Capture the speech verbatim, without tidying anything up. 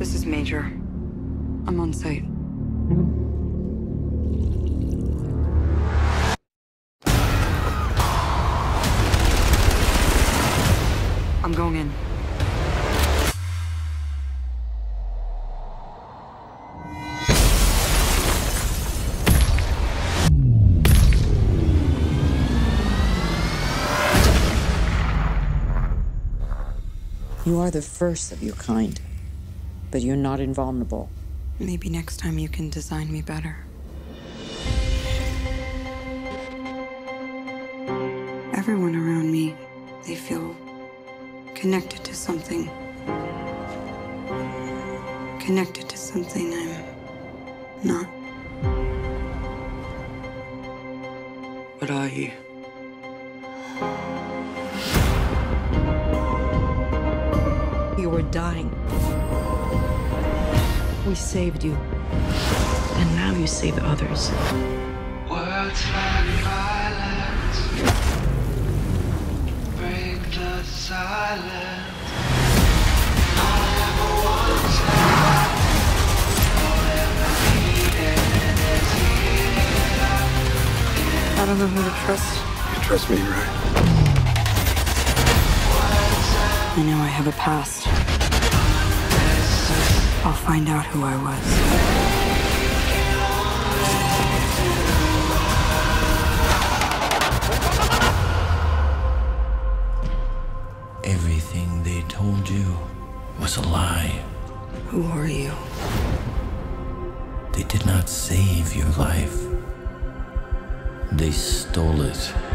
This is Major. I'm on site. I'm going in. You are the first of your kind, but you're not invulnerable. Maybe next time you can design me better. Everyone around me, they feel connected to something. Connected to something I'm not. What are you? You were dying. We saved you. And now you save others. Words like violence break the silence. All I ever wanted, all I ever needed is here. I don't know who to trust. You trust me, right? I know I have a past. I'll find out who I was. Everything they told you was a lie. Who are you? They did not save your life. They stole it.